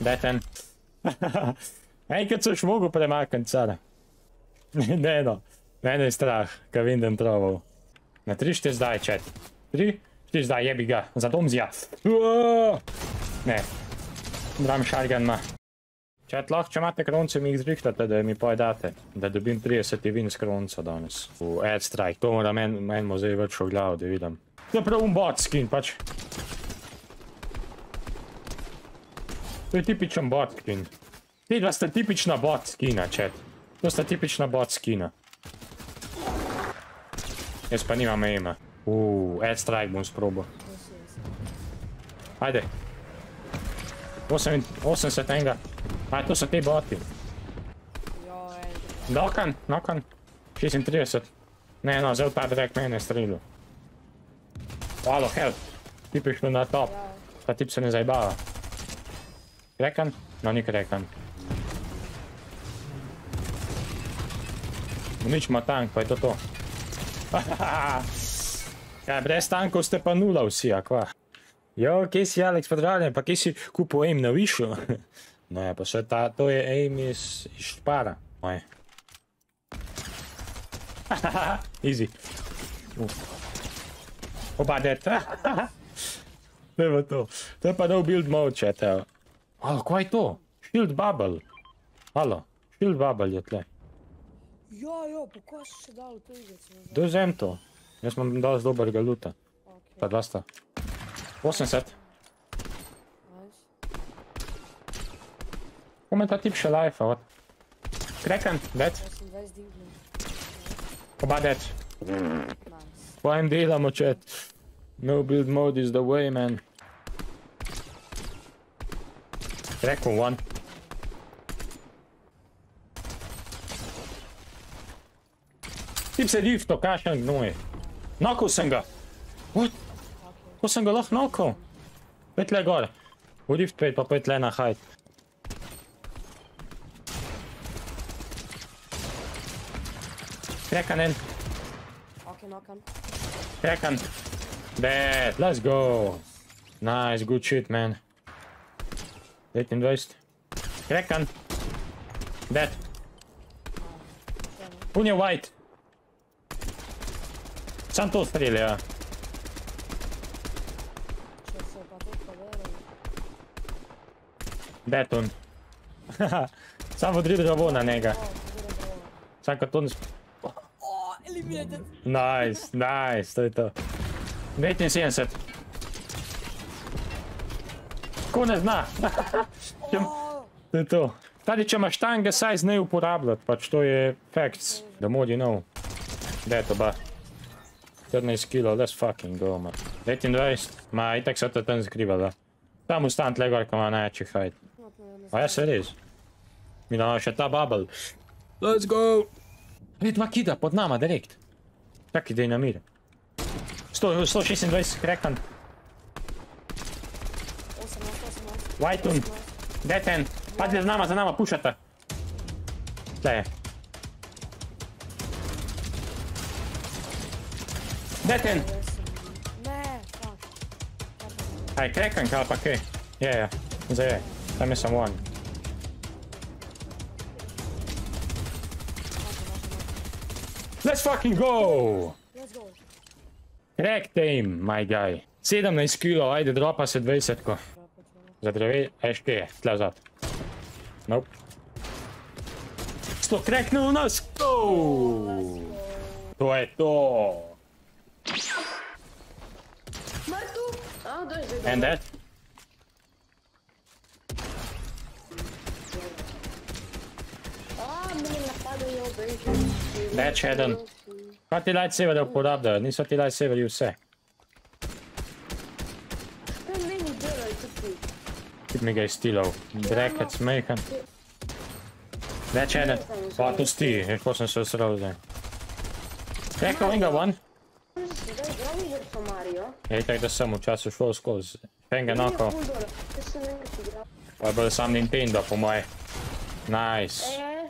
Dai ten. Enkrat so še mogel premakniti, car. Ne no, mene je strah, ka vindem trovov. Na 3-4 zdaj, čet. 3-4 zdaj, jebi ga, za Domzija. Ne, dam šargan ma. Čet, lahko, če imate kronce, mi jih zrihtate, da mi pojedate. Da dobim 30 vin s kronca danes. V airstrike, to mora menimo zdaj več v glavu, da vidim. To je prav bot skin, pač. To je tipičen bot skin. Ti dva sta tipična bot skina, čet. To sta tipična bot skina. Jaz pa nimam aima. Airstrike bom sprobo. Ajde. 80 enega. A, to so te boti. Dokan, nokan. 36. Ne, no, zel ta drek mene strelil. Halo, help. Tip je šlo na top. Ta tip se ne zajbava. Krekan? No, ni krekan. Uničimo tank, pa je to to. Kaj, brez tankov ste pa nula vsi, a kva? Jo, kje si, Alex, podravljen, pa kje si kupo aim na višu? No ja, pa še ta, to je aim iz špara. Moje. Easy. Oba dead. Nemo to. To je pa no build mode, če teo. Halo, kva je to? Shield bubble. Halo, shield bubble je tle. Jo, jo, pa kva si še dal to igrati? Do vzem to. Jaz imam dal z dobrega luta. Pa dva sta. 80. Kom je ta tip še life, od. Krekan, dead. Oba dead. Pojem delamo, čet. No build mode is the way, man. Kreku, one. Tip se lifto, kašen gnuje. Knockal sem ga. What? Ko sem ga lahko knockal? Pojď le gore. V lift pojď, pa pojď le na hide. Krekan en. Krekan. Dead, let's go. Nice, good shit, man. 29. Krekan. Dead. Un je white. Sam to streli, ja. Dead un. Sam vodri dravo na njega. Sam kot on... Eliminated. Nice, nice, to je to. 79. Ko ne zna. To je to. Tadi, če imaš tanke, saj z ne uporabljati, pač to je facts. Da modi nov. Daj to ba. 14 kilo, let's fucking go, man. 29. Ma, itak se to tam skrivala. Tam ustan tle gor, ko ima najjači hajt. A ja se res. Mi damo še ta bubble. Let's go. Gre dva kida pod nama, direkt. Čaki, dej na mir. 126, krekan. White un. Dead end. Padli za nama, pušata. Tle je. Dead end. Aj, krekan ali pa kaj? Je, zdaj je. Tam je samo on. Let's fucking go! Crack team, my guy. 17 kilo, ajde, dropa se 20-ko. Za dreve, aj še je, tle vzad. Nope. Sto cracknil v nas! Go! To je to! And that? Dead še eden. Kaj ti lightsaverje uporabljajo? Niso ti lightsaverji vse. Tip mi ga je stilov. Drekec, mejhen. Dead še eden. Pa tu sti, ko sem se osral zdaj. Rekal in ga one. Je tak, da sem včasih šel skozi. Pen ga nakal. Pa je bolj sam Nintendo, po moje. Nice.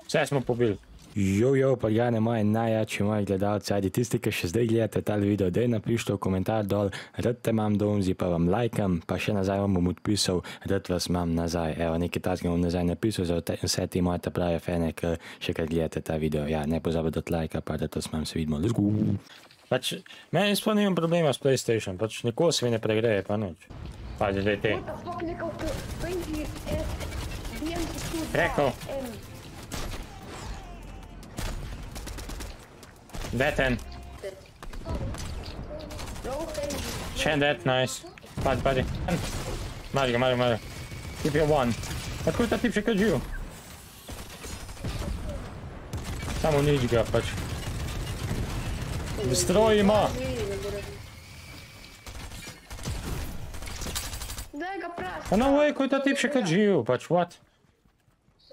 Vse smo pobili. Jojo, poljane moje najjači, moji gledalci, tisti, ki še zdaj gledate ta video, daj napišite v komentar dol, rad te imam domzi, pa vam lajkam, pa še nazaj vam bom odpisal, rad vas imam nazaj. Evo, nekaj takega bom nazaj napisal za vse ti moje ta prave fene, ki še kar gledate ta video. Ja, ne pozabite od lajka, pa rad vas imam, se vidimo. Let's go! Pač, meni sploh nimam problema s PlayStation, pač nikoli se mi ne pregreje, pa nič. Pač, zdaj te. Rekl. Dead end. Še en dead, nice. Pad, padi. Maš ga, maš ga, maš ga. Tip je one. Odkud je ta tip še kaj živ? Samo nič ga, pač. Stroj ima. No way, ko je ta tip še kaj živ, pač, what?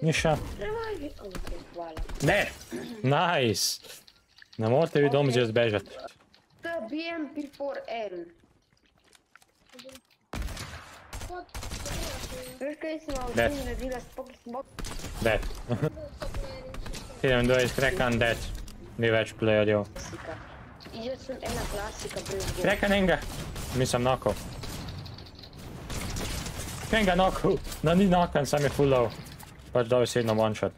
Niša. Dead. Nice. Ne morate vi dom zdaj zbežati. BMP4L. Dead. Dead. 7-2 trekan dead. Ni več playerjev. Trekan enega. Nisem knockal. Enega knockal. No, ni knockan, sam je full low. Pač dobi sedno one shot.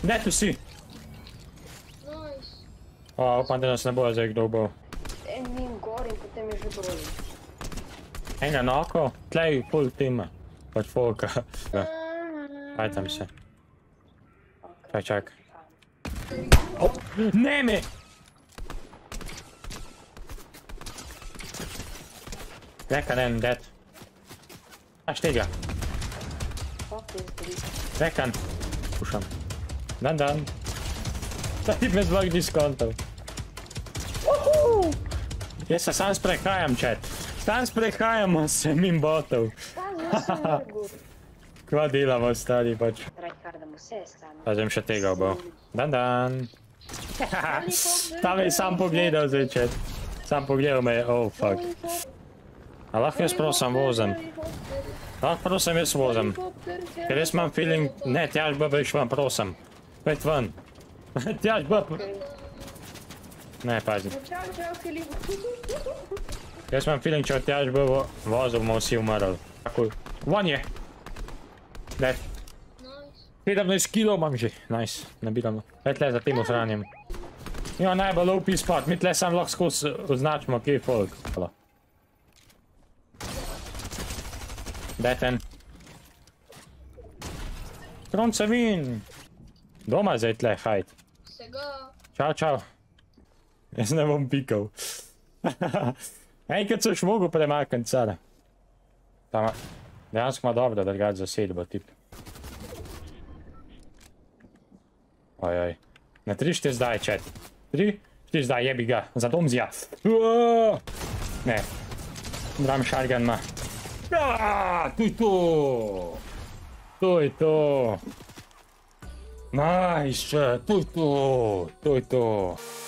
Dead vsi! O, upam, da nas ne bojo zdaj kdo ubol. Enim gor in potem je že broj. Enga noko, tlej full teama. Pač folka. Fajtam se. Čak, čak. Ne mi! Rekan en, dead. Aš tega. Rekan. Pušam. Dan, dan. Ta tip me zbog diskontov. Uhuuu! Jaz se sam sprehajam, chat. Sam sprehajamo se min botov. Kva delamo, stari, pač. Pazem še tega obo. Dan, dan. Ta me je sam pogledal zdaj, chat. Sam pogledal me je, oh, fuck. A lahko jaz prosim vozem. Lahko prosim jaz vozem. Ker jaz imam feeling... Ne, tjaž bebe išvam, prosim. Pojď ven. Tjaž bab. Ne, pazi. Jaz imam feeling, če od tjaž babo vozil bomo vsi umrli. Tako. Von je. Let. 17 kilo imam že. Nice. Nabiramo. Let le za tem ohranjem. Ima najbolj OP spot. Mi tle sam lahko skozi označimo, kje je folk. Dead end. Kronce vin. Doma zdaj tle, hajt. Čau, čau. Jaz ne bom pikal. Enkrat soš mogel premakan, cara. Dejansko ima dobro, da ga zasedbo, tip. Ojoj. Na 3-4 zdaj, chat. 3-4 zdaj, jebi ga. Za dom zja. Ne. Dram šargan ma. To je to. To je to. Nice, to je to, to je to.